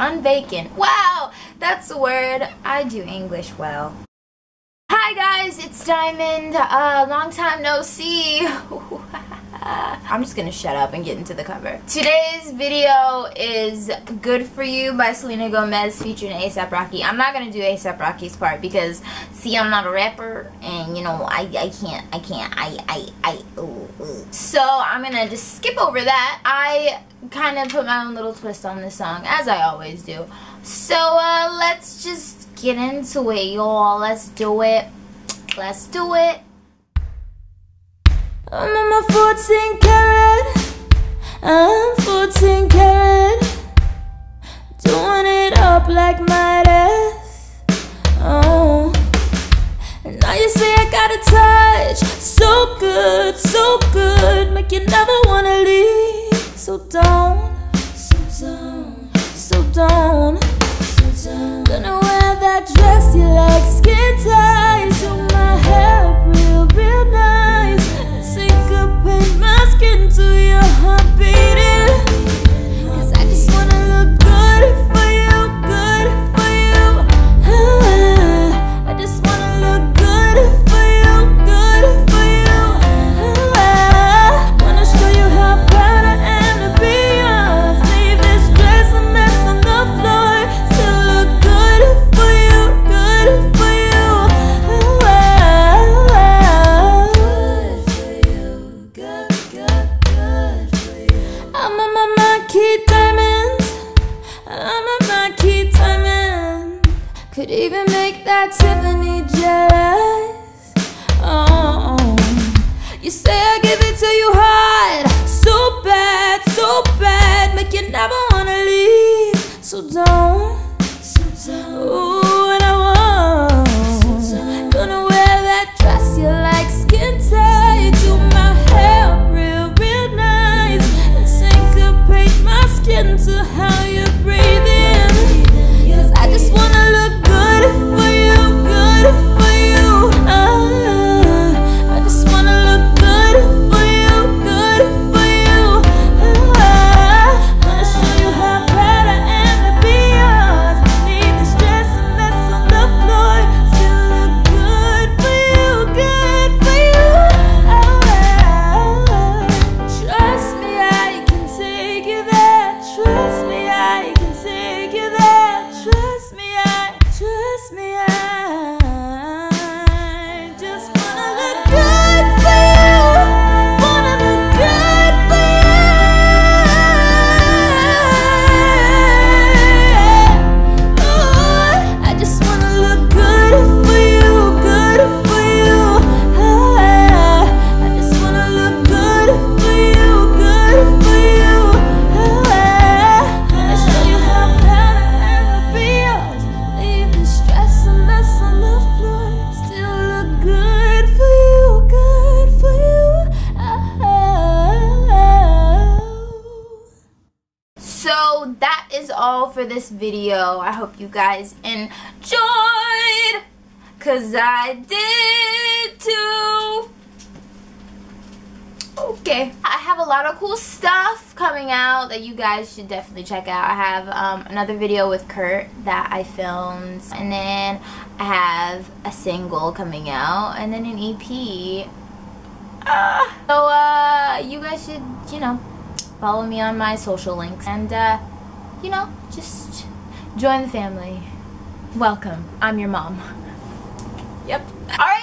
Unvacant. Wow, that's a word. I do English well. Hi guys, it's Diamond. Long time no see. I'm just gonna shut up and get into the cover. Today's video is Good For You by Selena Gomez featuring A$AP Rocky. I'm not gonna do A$AP Rocky's part because, see, I'm not a rapper and, you know, I can't. So I'm gonna just skip over that. I kind of put my own little twist on this song, as I always do. So let's just get into it, y'all. Let's do it. Let's do it. I'm on my 14 karat, I'm 14 karat, doing it up like my ass. Oh, and now you say I got a touch, so good, so good, make you never wanna leave. So don't, so don't, so don't, so don't. Gonna wear that dress you like, skin tight, do my hair real, real nice. Paint my skin to your heart beating, 'cause I just wanna look good for you, I just wanna look good for you, I wanna show you how proud I am to be yours. Leave this dress a mess on the floor, still look good for you, could even make that Tiffany jealous. Oh, you say I give it to you hard, so bad, make you never wanna leave. So don't, so don't. Ooh, and I won't. So don't. Gonna wear that dress you like, skin tight, do my hair real, real nice, and syncopate my skin to how you breathe in, 'cause I just wanna look good for you, I just wanna look good for you, wanna show you how proud I am to be yours. Leave this dress a mess on the floor, still look good for you, trust me, I can take you there, trust me, I can take you there, trust me, I, trust me, I. So that is all for this video. I hope you guys enjoyed, 'cause I did too. Okay, I have a lot of cool stuff coming out that you guys should definitely check out. I have another video with Kurt that I filmed, and then I have a single coming out, and then an EP. So you guys should, you know, follow me on my social links and, you know, just join the family. Welcome. I'm your mom. Yep. All right.